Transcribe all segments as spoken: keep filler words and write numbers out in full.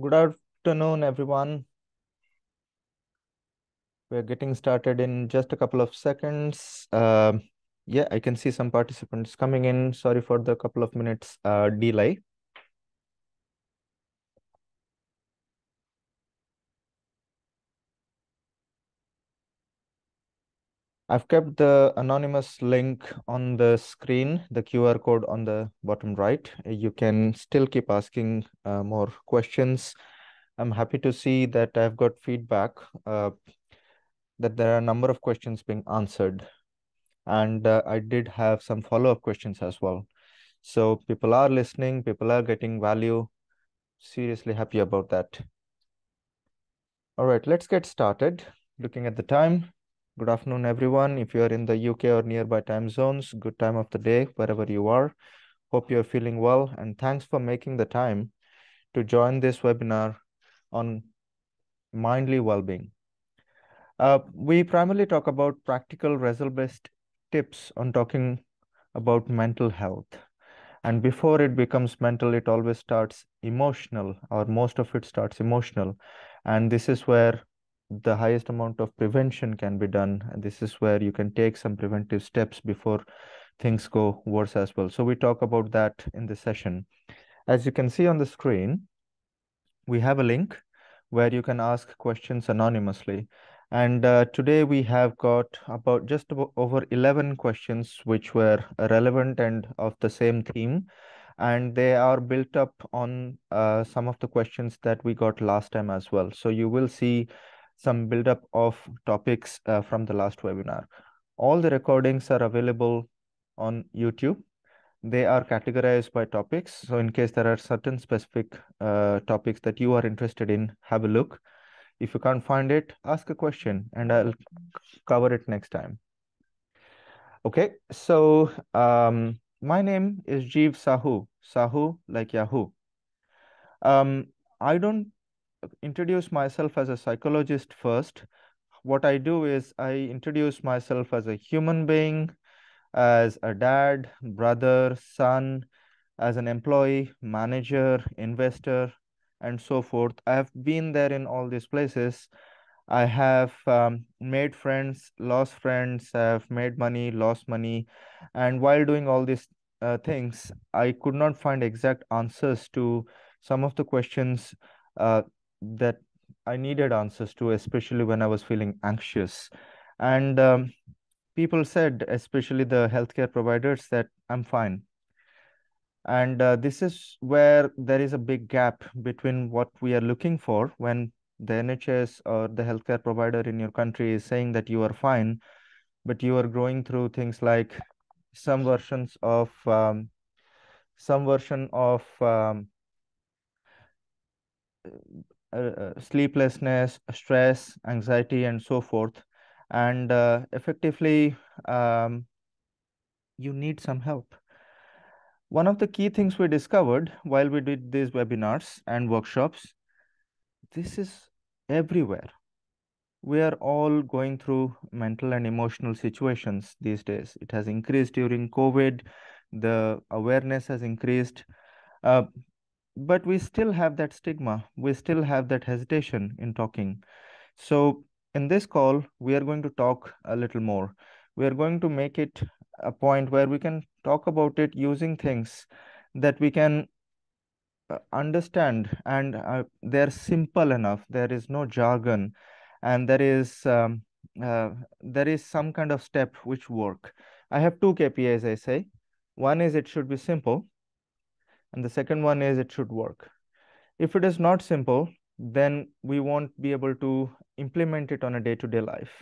Good afternoon, everyone. We're getting started in just a couple of seconds. Uh, yeah, I can see some participants coming in. Sorry for the couple of minutes uh, delay. I've kept the anonymous link on the screen, the Q R code on the bottom right. You can still keep asking uh, more questions. I'm happy to see that I've got feedback uh, that there are a number of questions being answered. And uh, I did have some follow-up questions as well. So people are listening, people are getting value. Seriously happy about that. All right, let's get started. Looking at the time. Good afternoon, everyone. If you are in the U K or nearby time zones, good time of the day, wherever you are. Hope you're feeling well, and thanks for making the time to join this webinar on Mindly Wellbeing. Uh, we primarily talk about practical result-based tips on talking about mental health. And before it becomes mental, it always starts emotional, or most of it starts emotional. And this is where the highest amount of prevention can be done. And this is where you can take some preventive steps before things go worse as well. So we talk about that in this session. As you can see on the screen, we have a link where you can ask questions anonymously. And uh, today we have got about just about over eleven questions which were relevant and of the same theme. And they are built up on uh, some of the questions that we got last time as well. So you will see some buildup of topics uh, from the last webinar. All the recordings are available on YouTube. They are categorized by topics. So in case there are certain specific uh, topics that you are interested in, have a look. If you can't find it, ask a question and I'll cover it next time. Okay, so um, my name is Jeev Sahu. Sahu like Yahoo. Um, I don't introduce myself as a psychologist first. What I do is I introduce myself as a human being, as a dad, brother, son, as an employee, manager, investor, and so forth. I have been there in all these places. I have um, made friends, lost friends, I have made money, lost money. And while doing all these uh, things, I could not find exact answers to some of the questions uh, that I needed answers to, especially when I was feeling anxious. And um, people said, especially the healthcare providers, that I'm fine. And uh, this is where there is a big gap between what we are looking for when the N H S or the healthcare provider in your country is saying that you are fine, but you are going through things like some versions of, um, some version of, um, Uh, sleeplessness, stress, anxiety, and so forth. And uh, effectively, um, you need some help. One of the key things we discovered while we did these webinars and workshops, this is everywhere. We are all going through mental and emotional situations these days. It has increased during COVID. The awareness has increased. Uh, But we still have that stigma. We still have that hesitation in talking. So in this call, we are going to talk a little more. We are going to make it a point where we can talk about it using things that we can understand. And uh, they're simple enough. There is no jargon. And there is, um, uh, there is some kind of step which work. I have two K P Is, I say. One is it should be simple. And the second one is it should work. If it is not simple, then we won't be able to implement it on a day-to-day life.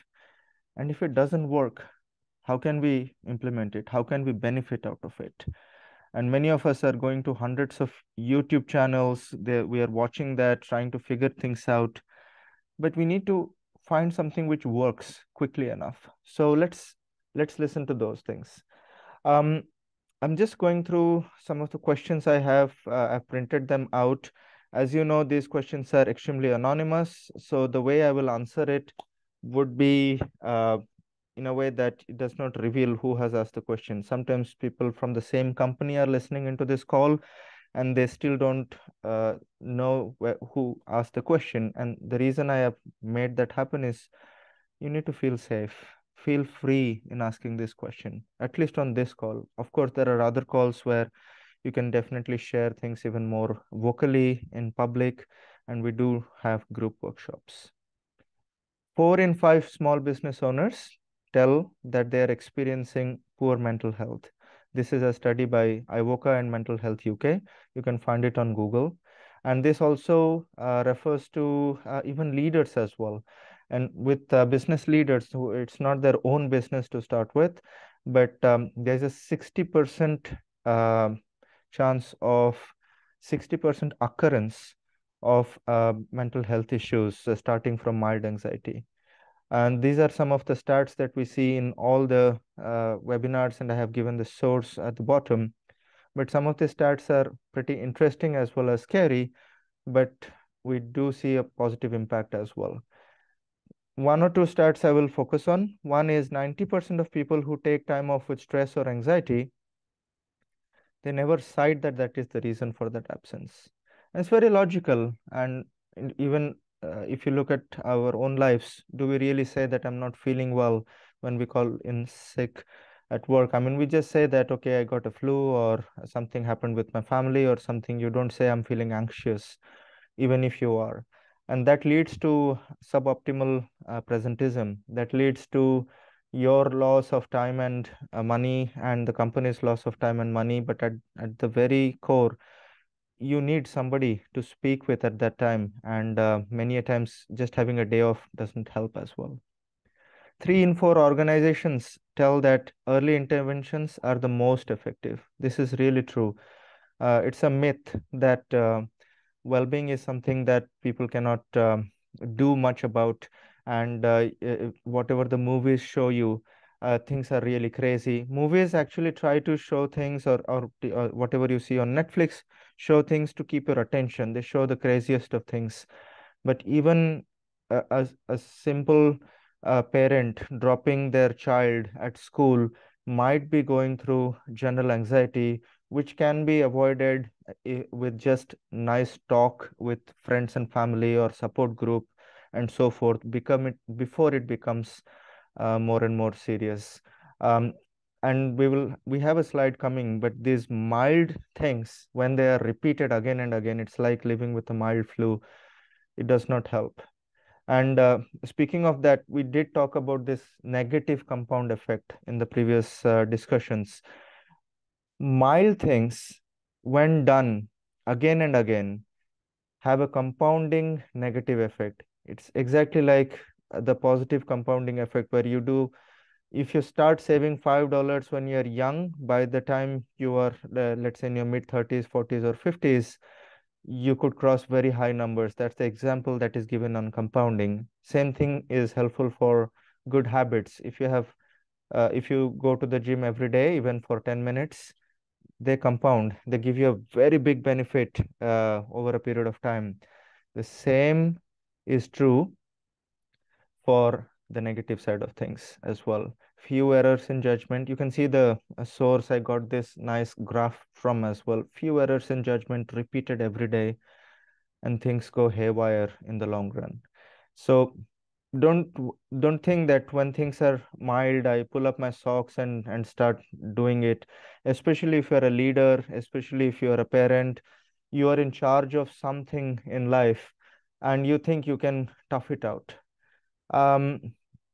And if it doesn't work, how can we implement it? How can we benefit out of it? And many of us are going to hundreds of YouTube channels. They, we are watching that, trying to figure things out. But we need to find something which works quickly enough. So let's, let's listen to those things. Um, I'm just going through some of the questions I have. Uh, I've printed them out. As you know, these questions are extremely anonymous. So the way I will answer it would be uh, in a way that it does not reveal who has asked the question. Sometimes people from the same company are listening into this call. and they still don't uh, know wh who asked the question. And the reason I have made that happen is you need to feel safe, feel free in asking this question, at least on this call. Of course, there are other calls where you can definitely share things even more vocally in public, and we do have group workshops. Four in five small business owners tell that they are experiencing poor mental health. This is a study by I WOCA and Mental Health U K. You can find it on Google. And this also uh, refers to uh, even leaders as well. And with uh, business leaders, who it's not their own business to start with, but um, there's a sixty percent uh, chance of sixty percent occurrence of uh, mental health issues, uh, starting from mild anxiety. And these are some of the stats that we see in all the uh, webinars, and I have given the source at the bottom. But some of the stats are pretty interesting as well as scary, but we do see a positive impact as well. One or two stats I will focus on. One is ninety percent of people who take time off with stress or anxiety, they never cite that that is the reason for that absence. And it's very logical. And even uh, if you look at our own lives, do we really say that I'm not feeling well when we call in sick at work? I mean, we just say that, okay, I got a flu or something happened with my family or something. You don't say I'm feeling anxious, even if you are. And that leads to suboptimal uh, presentism. That leads to your loss of time and uh, money, and the company's loss of time and money. But at, at the very core, you need somebody to speak with at that time. And uh, many a times just having a day off doesn't help as well. Three in four organizations tell that early interventions are the most effective. This is really true. Uh, it's a myth that uh, well-being is something that people cannot uh, do much about. And uh, whatever the movies show you, uh, things are really crazy. Movies actually try to show things, or, or, or whatever you see on Netflix, show things to keep your attention. They show the craziest of things. But even a, a, a simple uh, parent dropping their child at school might be going through general anxiety, which can be avoided with just nice talk with friends and family or support group, and so forth, become it before it becomes uh, more and more serious. Um, and we will we have a slide coming, but these mild things, when they are repeated again and again, it's like living with a mild flu. It does not help. And uh, speaking of that, we did talk about this negative compound effect in the previous uh, discussions. Mild things, when done again and again, have a compounding negative effect. It's exactly like the positive compounding effect where you do, if you start saving five dollars when you're young, by the time you are, uh, let's say in your mid thirties, forties or fifties, you could cross very high numbers. That's the example that is given on compounding. Same thing is helpful for good habits. If you have, uh, if you go to the gym every day, even for ten minutes, they compound. They give you a very big benefit uh, over a period of time. The same is true for the negative side of things as well. Few errors in judgment. You can see the source. I got this nice graph from as well. Few errors in judgment repeated every day, and things go haywire in the long run. So don't don't think that when things are mild, I pull up my socks and, and start doing it. Especially if you're a leader, especially if you're a parent, you are in charge of something in life, and you think you can tough it out. Um,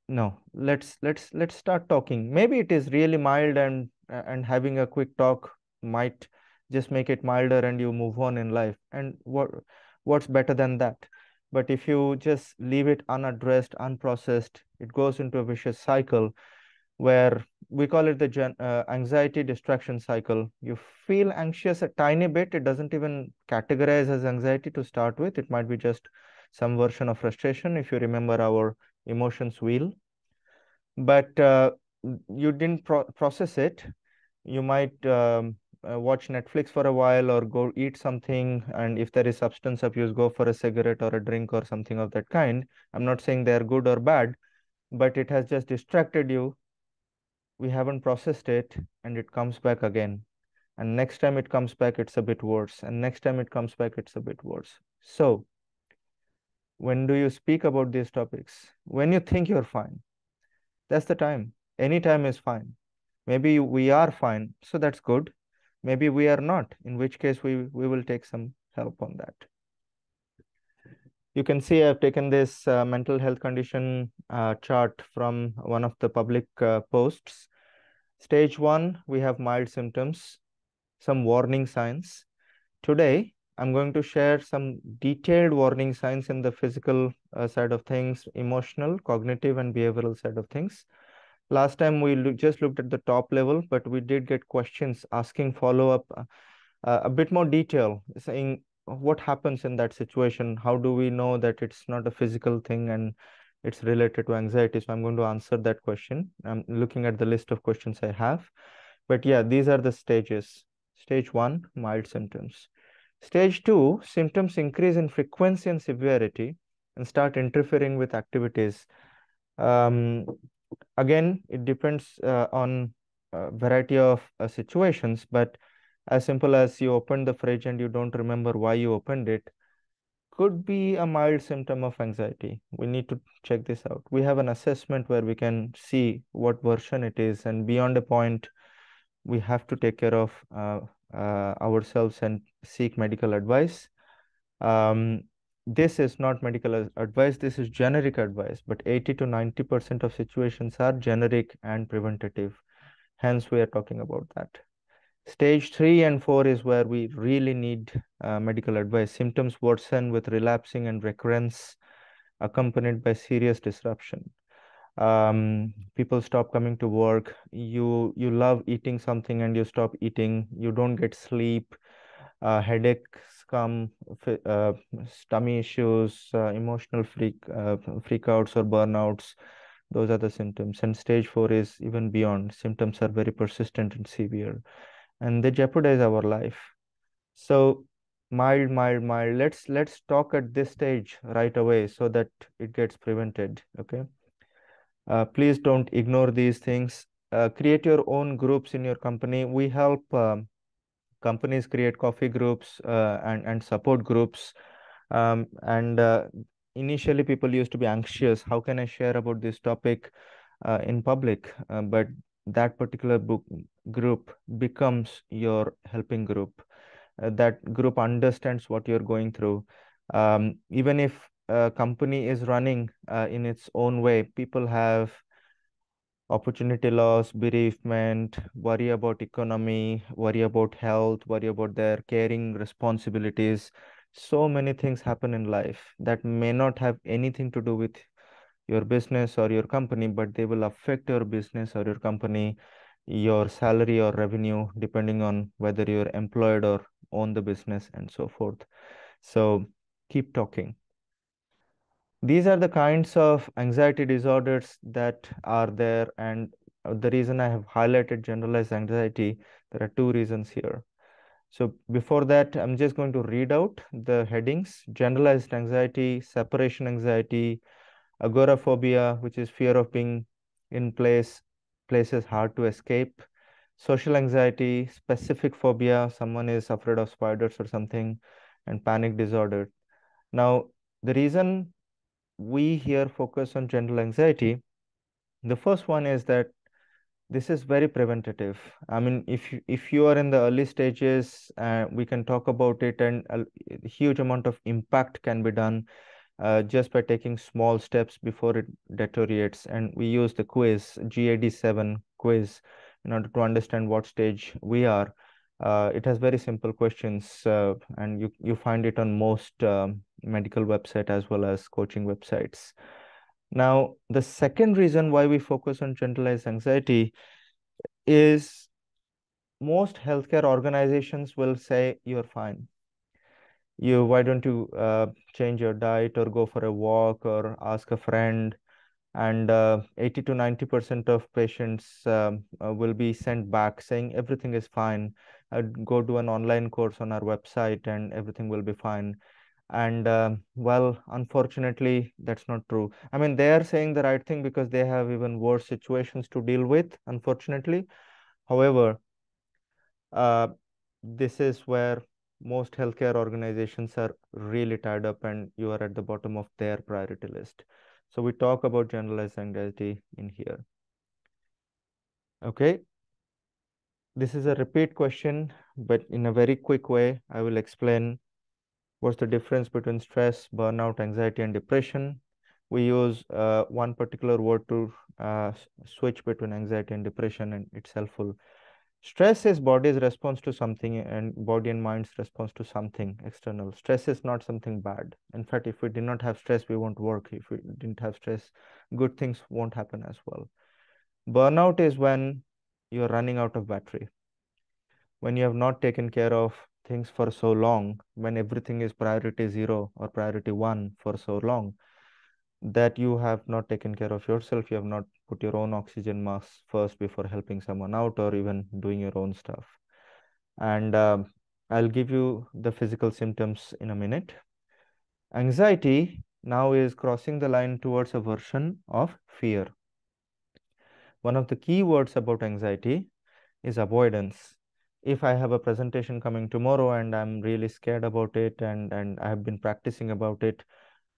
no, let's let's let's start talking. Maybe it is really mild, and and having a quick talk might just make it milder, and you move on in life. And what what's better than that? But if you just leave it unaddressed, unprocessed, it goes into a vicious cycle, where we call it the uh, anxiety distraction cycle. You feel anxious a tiny bit. It doesn't even categorize as anxiety to start with. It might be just some version of frustration, if you remember our emotions wheel. But uh, you didn't pro process it. You might um, uh, watch Netflix for a while, or go eat something. And if there is substance abuse, go for a cigarette or a drink or something of that kind. I'm not saying they're good or bad, but it has just distracted you. We haven't processed it, and it comes back again. and next time it comes back, it's a bit worse, and next time it comes back, it's a bit worse. So when do you speak about these topics? When you think you're fine, that's the time. Any time is fine. Maybe we are fine, so that's good. Maybe we are not, in which case we, we will take some help on that. You can see I've taken this uh, mental health condition uh, chart from one of the public uh, posts. Stage one, we have mild symptoms, some warning signs. Today, I'm going to share some detailed warning signs in the physical uh, side of things, emotional, cognitive, and behavioral side of things. Last time we lo- just looked at the top level, but we did get questions asking follow-up, uh, uh, a bit more detail, saying, what happens in that situation? How do we know that it's not a physical thing and it's related to anxiety? So I'm going to answer that question. I'm looking at the list of questions I have. But yeah, these are the stages. Stage one, mild symptoms. Stage two, symptoms increase in frequency and severity and start interfering with activities. Um, again, it depends uh, on a variety of uh, situations, but as simple as you open the fridge and you don't remember why you opened it, could be a mild symptom of anxiety. We need to check this out. We have an assessment where we can see what version it is, and beyond a point, we have to take care of uh, uh, ourselves and seek medical advice. Um, this is not medical advice, this is generic advice, but eighty to ninety percent of situations are generic and preventative. Hence, we are talking about that. Stage three and four is where we really need uh, medical advice. Symptoms worsen with relapsing and recurrence accompanied by serious disruption. Um, people stop coming to work. You, you love eating something and you stop eating. You don't get sleep. Uh, headaches come, uh, tummy issues, uh, emotional freak, uh, freakouts or burnouts. Those are the symptoms. And stage four is even beyond. Symptoms are very persistent and severe, and they jeopardize our life. So mild, mild, mild. Let's let's talk at this stage right away so that it gets prevented, okay? Uh, please don't ignore these things. Uh, create your own groups in your company. We help um, companies create coffee groups uh, and, and support groups. Um, and uh, initially, people used to be anxious. How can I share about this topic uh, in public? Uh, but that particular book group becomes your helping group. Uh, that group understands what you're going through. Um, even if a company is running uh, in its own way, people have opportunity loss, bereavement, worry about economy, worry about health, worry about their caring responsibilities. So many things happen in life that may not have anything to do with your business or your company, but they will affect your business or your company, your salary or revenue, depending on whether you're employed or own the business and so forth. So keep talking. These are the kinds of anxiety disorders that are there. And the reason I have highlighted generalized anxiety, there are two reasons here. So before that, I'm just going to read out the headings: generalized anxiety, separation anxiety, agoraphobia, which is fear of being in place, places hard to escape, social anxiety, specific phobia, someone is afraid of spiders or something, and panic disorder. Now, the reason we here focus on general anxiety, the first one is that this is very preventative. I mean, if you, if you are in the early stages, uh, we can talk about it, and a huge amount of impact can be done Uh, just by taking small steps before it deteriorates. And we use the quiz, G A D seven quiz, in order to understand what stage we are. Uh, it has very simple questions, uh, and you, you find it on most um, medical websites as well as coaching websites. Now, the second reason why we focus on generalized anxiety is most healthcare organizations will say you're fine. You, why don't you uh, change your diet or go for a walk or ask a friend? And uh, eighty to ninety percent of patients uh, will be sent back saying everything is fine. I'd go do an online course on our website and everything will be fine. And uh, well, unfortunately, that's not true. I mean, they are saying the right thing because they have even worse situations to deal with, unfortunately. However, uh, this is where most healthcare organizations are really tied up and you are at the bottom of their priority list. So we talk about generalized anxiety in here. Okay. This is a repeat question, but in a very quick way, I will explain what's the difference between stress, burnout, anxiety, and depression. We use uh, one particular word to uh, switch between anxiety and depression, and it's helpful. Stress is body's response to something and body and mind's response to something external. Stress is not something bad. In fact, if we did not have stress, we won't work. If we didn't have stress, good things won't happen as well. Burnout is when you're running out of battery, when you have not taken care of things for so long, when everything is priority zero or priority one for so long, that you have not taken care of yourself. You have not put your own oxygen masks first before helping someone out or even doing your own stuff. And uh, I'll give you the physical symptoms in a minute. Anxiety now is crossing the line towards a version of fear. One of the key words about anxiety is avoidance. If I have a presentation coming tomorrow and I'm really scared about it and, and I have been practicing about it,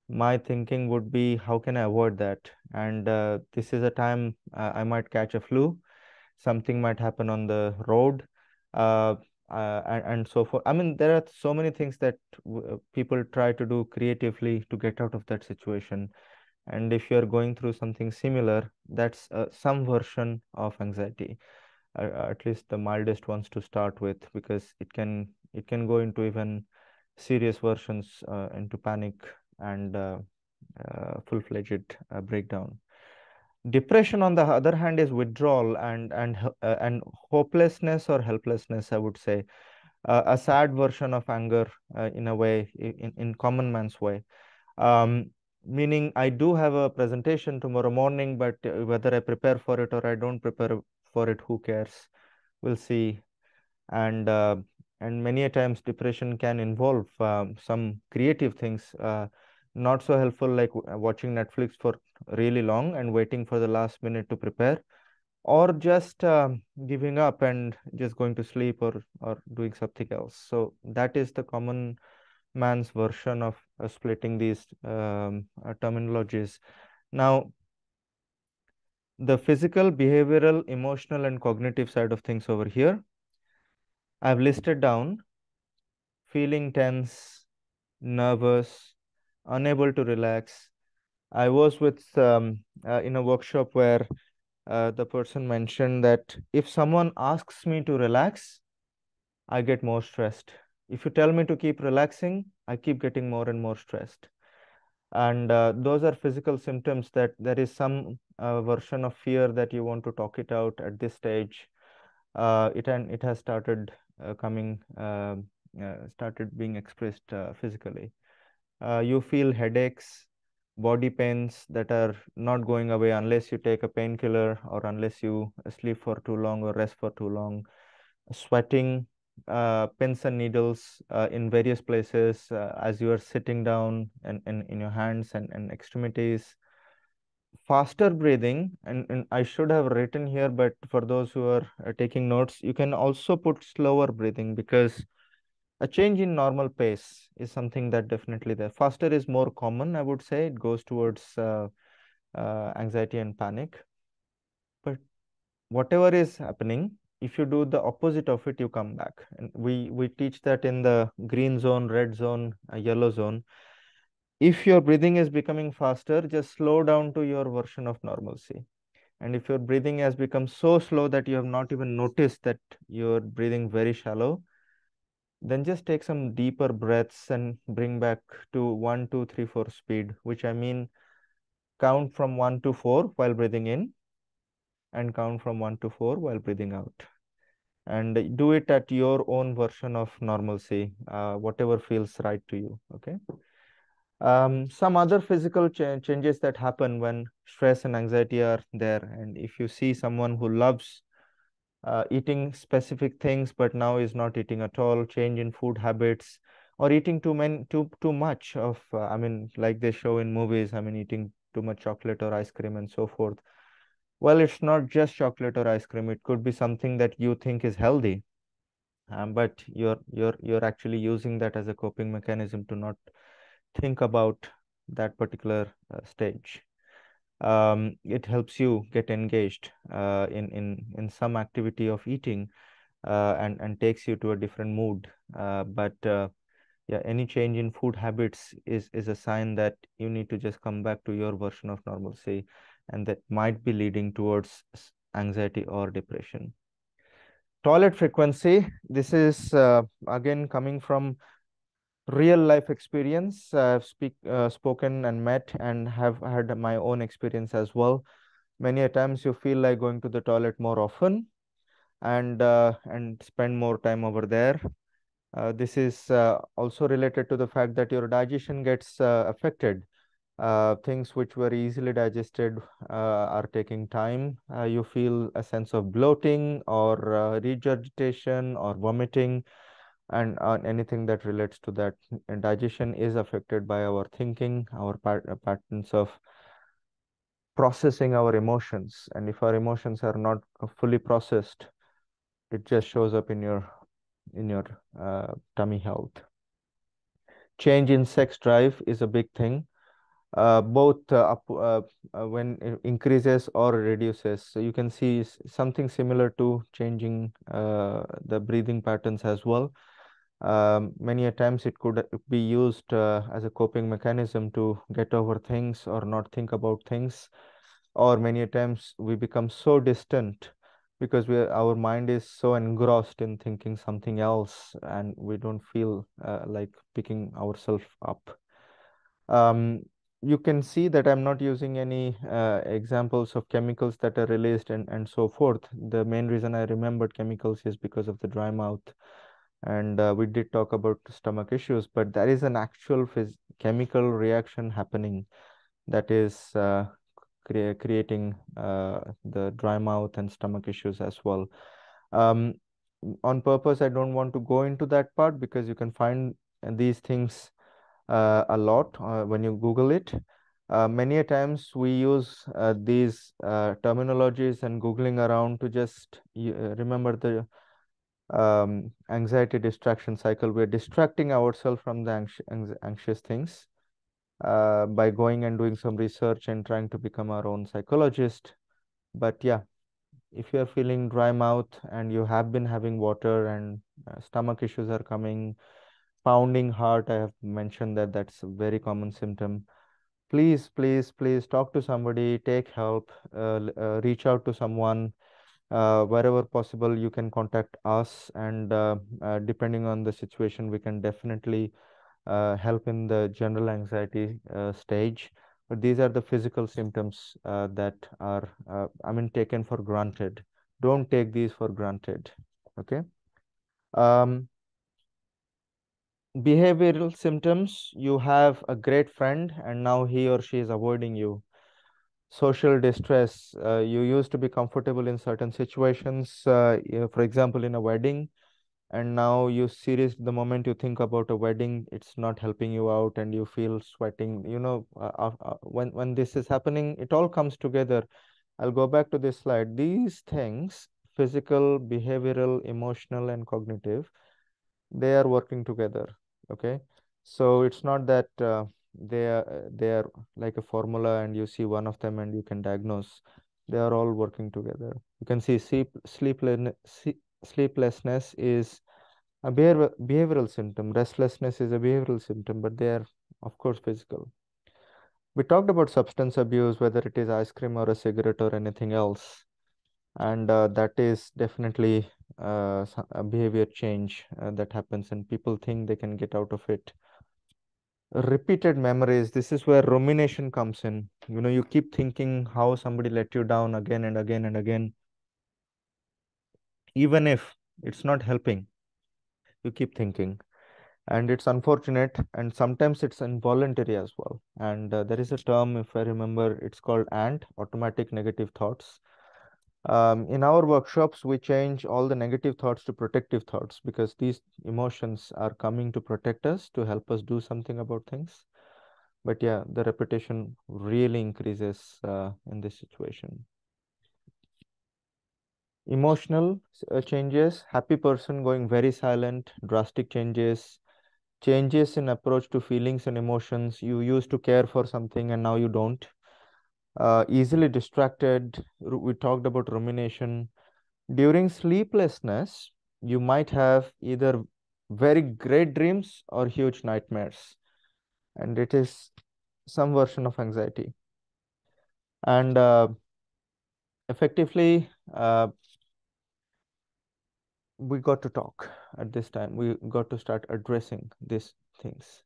my thinking would be, how can I avoid that? And uh, this is a time uh, I might catch a flu, something might happen on the road, uh, uh, and, and so forth. I mean, there are so many things that w people try to do creatively to get out of that situation. And if you're going through something similar, that's uh, some version of anxiety, uh, at least the mildest ones to start with, because it can, it can go into even serious versions, uh, into panic and uh, uh, full-fledged uh, breakdown. Depression, on the other hand, is withdrawal and and uh, and hopelessness or helplessness, I would say, uh, a sad version of anger uh, in a way, in, in common man's way. Um, meaning, I do have a presentation tomorrow morning, but whether I prepare for it or I don't prepare for it, who cares? We'll see. And uh, And many a times depression can involve um, some creative things, uh, not so helpful like watching Netflix for really long and waiting for the last minute to prepare, or just uh, giving up and just going to sleep or, or doing something else. So that is the common man's version of uh, splitting these um, uh, terminologies. Now, the physical, behavioral, emotional, and cognitive side of things over here, I've listed down: feeling tense, nervous, unable to relax. I was with um, uh, in a workshop where uh, the person mentioned that if someone asks me to relax, I get more stressed. If you tell me to keep relaxing, I keep getting more and more stressed. And uh, those are physical symptoms that there is some uh, version of fear that you want to talk it out at this stage. Uh, it, and it has started uh, coming, uh, uh, started being expressed uh, physically. Uh, you feel headaches, body pains that are not going away unless you take a painkiller or unless you sleep for too long or rest for too long. Sweating, uh, pins and needles uh, in various places uh, as you are sitting down and, and in your hands and, and extremities. Faster breathing, and, and I should have written here, but for those who are uh, taking notes, you can also put slower breathing, because a change in normal pace is something that definitely there. Faster is more common, I would say. It goes towards uh, uh, anxiety and panic. But whatever is happening, if you do the opposite of it, you come back. And we, we teach that in the green zone, red zone, uh, yellow zone. If your breathing is becoming faster, just slow down to your version of normalcy. And if your breathing has become so slow that you have not even noticed that you're breathing very shallow, then just take some deeper breaths and bring back to one, two, three, four speed, which I mean count from one to four while breathing in and count from one to four while breathing out. And do it at your own version of normalcy, uh, whatever feels right to you, okay? Um, some other physical ch changes that happen when stress and anxiety are there. And if you see someone who loves uh, eating specific things, but now is not eating at all, change in food habits, or eating too many, too, too much of, uh, I mean, like they show in movies, I mean, eating too much chocolate or ice cream and so forth. Well, it's not just chocolate or ice cream. It could be something that you think is healthy, um, but you're you're you're actually using that as a coping mechanism to not think about that particular uh, stage. Um, it helps you get engaged uh, in in in some activity of eating, uh, and and takes you to a different mood. Uh, but uh, yeah, any change in food habits is is a sign that you need to just come back to your version of normalcy, and that might be leading towards anxiety or depression. Toilet frequency. This is uh, again coming from real life experience. I've speak uh, spoken and met and have had my own experience as well. Many a times you feel like going to the toilet more often, and uh, and spend more time over there. Uh, this is uh, also related to the fact that your digestion gets uh, affected. Uh, things which were easily digested uh, are taking time. Uh, you feel a sense of bloating or uh, regurgitation or vomiting, and uh, anything that relates to that. And digestion is affected by our thinking, our pat patterns of processing our emotions. And if our emotions are not fully processed, it just shows up in your in your uh, tummy health. Change in sex drive is a big thing. Uh, both uh, up, uh, uh, when it increases or reduces. So you can see something similar to changing uh, the breathing patterns as well. Um, many a times it could be used uh, as a coping mechanism to get over things or not think about things. Or many a times we become so distant because we are, our mind is so engrossed in thinking something else, and we don't feel uh, like picking ourselves up. Um, You can see that I'm not using any uh, examples of chemicals that are released and, and so forth. The main reason I remembered chemicals is because of the dry mouth. And uh, we did talk about stomach issues, but there is an actual phys chemical reaction happening that is uh, cre creating uh, the dry mouth and stomach issues as well. Um, on purpose, I don't want to go into that part because you can find these things Uh, a lot uh, when you Google it. Uh, many a times we use uh, these uh, terminologies and Googling around to just uh, remember the um, anxiety distraction cycle. We're distracting ourselves from the anx anx anxious things uh, by going and doing some research and trying to become our own psychologist. But yeah, if you're feeling dry mouth and you have been having water and uh, stomach issues are coming, pounding heart, I have mentioned that that's a very common symptom. Please, please, please talk to somebody, take help, uh, uh, reach out to someone. Uh, wherever possible, you can contact us, and uh, uh, depending on the situation, we can definitely uh, help in the general anxiety uh, stage. But these are the physical symptoms uh, that are, uh, I mean, taken for granted. Don't take these for granted, okay? Um, Behavioral symptoms: you have a great friend and now he or she is avoiding you. Social distress: uh, you used to be comfortable in certain situations, uh, for example in a wedding, and now you seriously, the moment you think about a wedding, it's not helping you out and you feel sweating. You know, uh, uh, when, when this is happening, it all comes together. I'll go back to this slide. These things, physical, behavioral, emotional and cognitive, they are working together. Okay, so it's not that uh, they are they are like a formula and you see one of them and you can diagnose. They are all working together. You can see sleep sleeplessness sleeplessness is a behavior, behavioral symptom. Restlessness is a behavioral symptom, but they are of course physical. We talked about substance abuse, whether it is ice cream or a cigarette or anything else, and uh, that is definitely Uh, a behavior change uh, that happens, and people think they can get out of it. Repeated memories. This is where rumination comes in. You know, you keep thinking how somebody let you down again and again and again. Even if it's not helping, you keep thinking. And it's unfortunate, and sometimes it's involuntary as well. And uh, there is a term, if I remember, it's called A N T, automatic negative thoughts. Um, in our workshops, we change all the negative thoughts to protective thoughts, because these emotions are coming to protect us, to help us do something about things. But yeah, the repetition really increases uh, in this situation. Emotional uh, changes, happy person going very silent, drastic changes, changes in approach to feelings and emotions. You used to care for something and now you don't. Uh, easily distracted. We talked about rumination. During sleeplessness, you might have either very great dreams or huge nightmares. And it is some version of anxiety. And uh, effectively, uh, we got to talk at this time. We got to start addressing these things.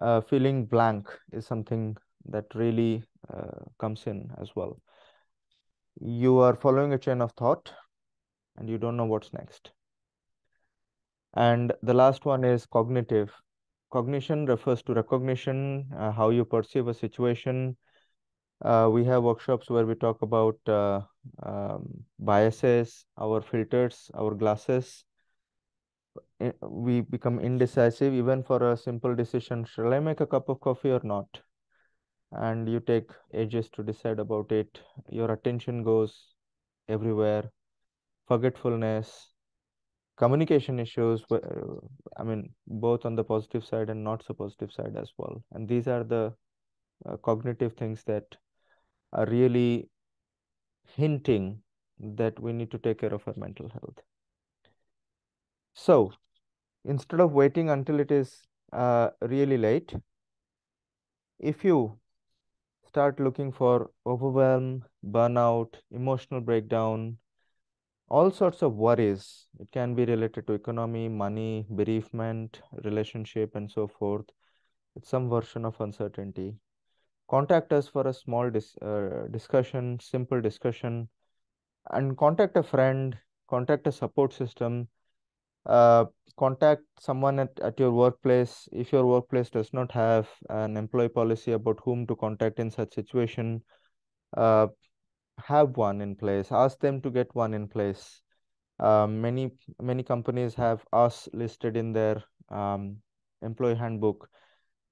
Uh, feeling blank is something that really uh, comes in as well. You are following a chain of thought and you don't know what's next. And the last one is cognitive. Cognition refers to recognition, uh, how you perceive a situation. Uh, we have workshops where we talk about uh, um, biases, our filters, our glasses. We become indecisive even for a simple decision. Shall I make a cup of coffee or not? And you take ages to decide about it. Your attention goes everywhere. Forgetfulness, communication issues, I mean, both on the positive side and not so positive side as well. And these are the uh, cognitive things that are really hinting that we need to take care of our mental health. So instead of waiting until it is uh, really late, if you start looking for overwhelm, burnout, emotional breakdown, all sorts of worries, it can be related to economy, money, bereavement, relationship, and so forth. It's some version of uncertainty. Contact us for a small dis uh, discussion, simple discussion, and contact a friend, contact a support system, uh, contact someone at, at your workplace. If your workplace does not have an employee policy about whom to contact in such situation, uh, have one in place. Ask them to get one in place. Uh, many many companies have us listed in their um, employee handbook,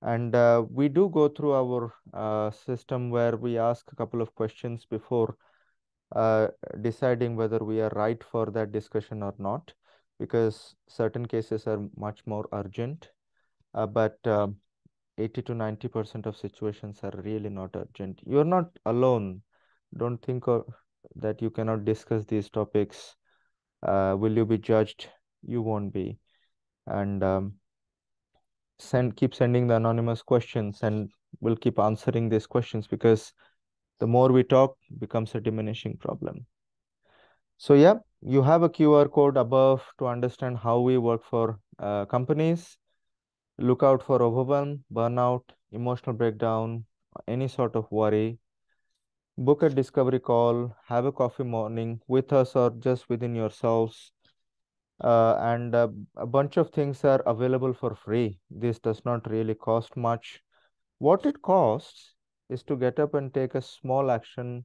and uh, we do go through our uh, system where we ask a couple of questions before uh, deciding whether we are right for that discussion or not, because certain cases are much more urgent, uh, but uh, eighty to ninety percent of situations are really not urgent. You're not alone. Don't think of, that you cannot discuss these topics. Uh, will you be judged? You won't be. And um, send keep sending the anonymous questions, and we'll keep answering these questions, because the more we talk, it becomes a diminishing problem. So yeah, you have a Q R code above to understand how we work for uh, companies. Look out for overwhelm, burnout, emotional breakdown, any sort of worry. Book a discovery call, have a coffee morning with us or just within yourselves. Uh, and uh, a bunch of things are available for free. This does not really cost much. What it costs is to get up and take a small action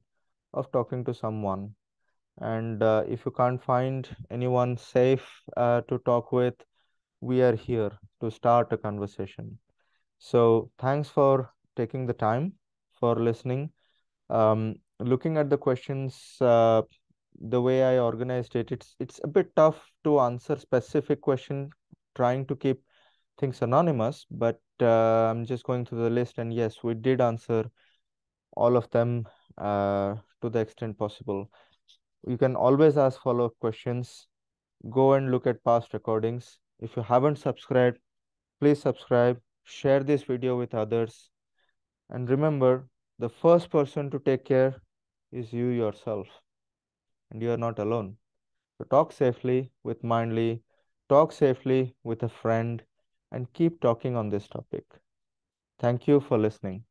of talking to someone. And uh, if you can't find anyone safe uh, to talk with, we are here to start a conversation. So thanks for taking the time, for listening. Um, looking at the questions, uh, the way I organized it, it's it's a bit tough to answer specific question, trying to keep things anonymous, but uh, I'm just going through the list, and yes, we did answer all of them uh, to the extent possible. You can always ask follow-up questions. Go and look at past recordings. If you haven't subscribed, please subscribe, share this video with others, and remember, the first person to take care is you yourself, and you are not alone. So talk safely with Mindly, talk safely with a friend, and keep talking on this topic. Thank you for listening.